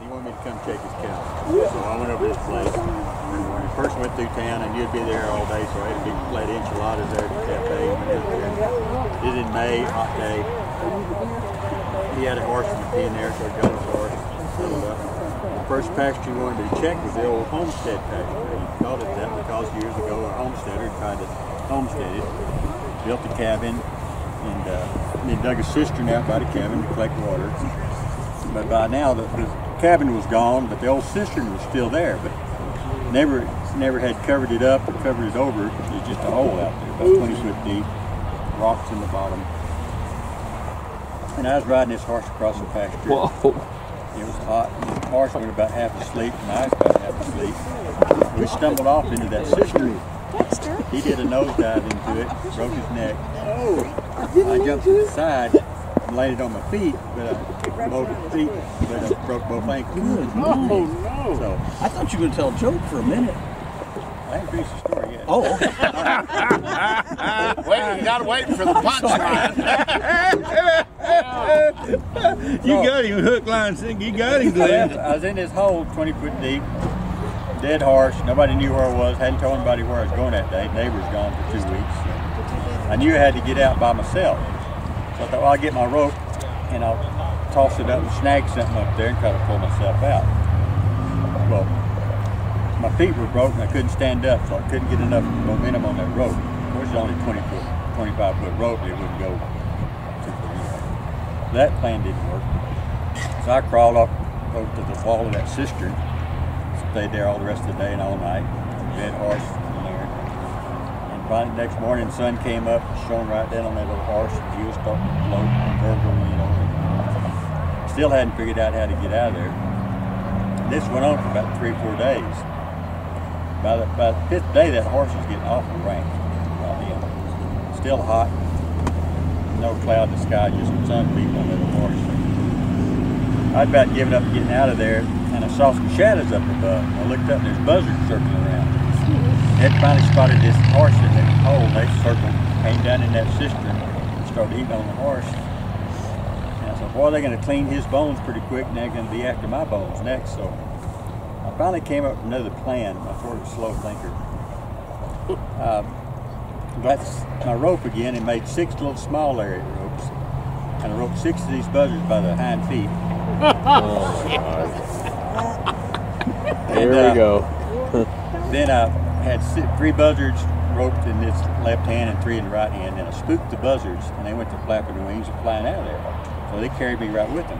He wanted me to come check his cow. So I went over to his place. And when I first went through town, and you'd be there all day, so I had a big plate of enchiladas there at the cafe. This is in May, hot day. He had a horse in there, so I got his horse. The first pasture he wanted me to check was the old homestead pasture. He called it that because years ago a homesteader tried to homestead it, built a cabin, and they dug a cistern out by the cabin to collect water. But by now the cabin was gone, but the old cistern was still there, but never had covered it up or covered it over. There's just a hole out there, about 20 foot deep, rocks in the bottom. And I was riding this horse across the pasture. Whoa. It was hot, and the horse went about half asleep, and I was about half asleep. We stumbled off into that cistern. He did a nosedive into it, broke his neck. I jumped to the side and landed on my feet, but I broke both ankles. Oh no! So, I thought you were going to tell a joke for a minute. I ain't finished the story yet. Oh. Wait, you got to wait for the punchline. You got him, hook, line, sinker. You got him, Glenn. I was in this hole 20 foot deep. Dead horse, nobody knew where I was, hadn't told anybody where I was going that day. Neighbors gone for 2 weeks. I knew I had to get out by myself. So I thought, well, I'll get my rope and I'll toss it up and snag something up there and try to pull myself out. Well, my feet were broken, I couldn't stand up, so I couldn't get enough momentum on that rope. Of course, it's only 20 foot, 25 foot rope, it wouldn't go. That plan didn't work. So I crawled up to the wall of that cistern. Stayed there all the rest of the day and all night. Dead horse in there. And finally the next morning the sun came up, shone right down on that little horse, and he was starting to float and gurgle, you know. Still hadn't figured out how to get out of there. And this went on for about 3 or 4 days. By the 5th day that horse was getting awful rank. Still hot, no cloud in the sky, just sun beating on that little horse. I'd about given up getting out of there. And I saw some shadows up above. I looked up and there's buzzards circling around. They finally spotted this horse in that hole. They circled, came down in that cistern and started eating on the horse. And I said, boy, they're going to clean his bones pretty quick, and they're going to be after my bones next. So I finally came up with another plan. I'm sort of a slow thinker. Got my rope again and made 6 little small area ropes. And I roped 6 of these buzzards by the hind feet. Here we go. Then I had 3 buzzards roped in this left hand and 3 in the right hand, and I spooked the buzzards, and they went to flapping their wings and flying out of there. So they carried me right with them.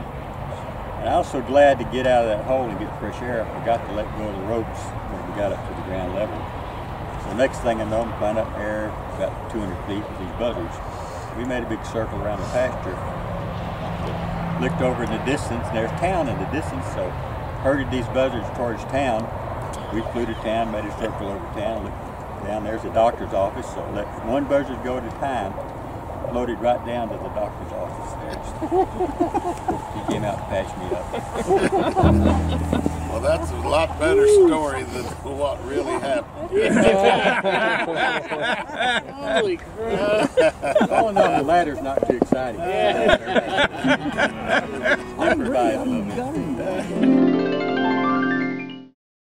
And I was so glad to get out of that hole and get fresh air, I forgot to let go of the ropes when we got up to the ground level. So the next thing I know, I'm flying up in the air about 200 feet with these buzzards. We made a big circle around the pasture. Looked over in the distance, and there's town in the distance, so herded these buzzards towards town. We flew to town, made a circle over town, looked down, there's the doctor's office, so let one buzzard go at a time, loaded right down to the doctor's office there. He came out and patched me up. Well, that's a lot better story than what really happened. Holy crap. Falling on the ladder's not too exciting. Yeah.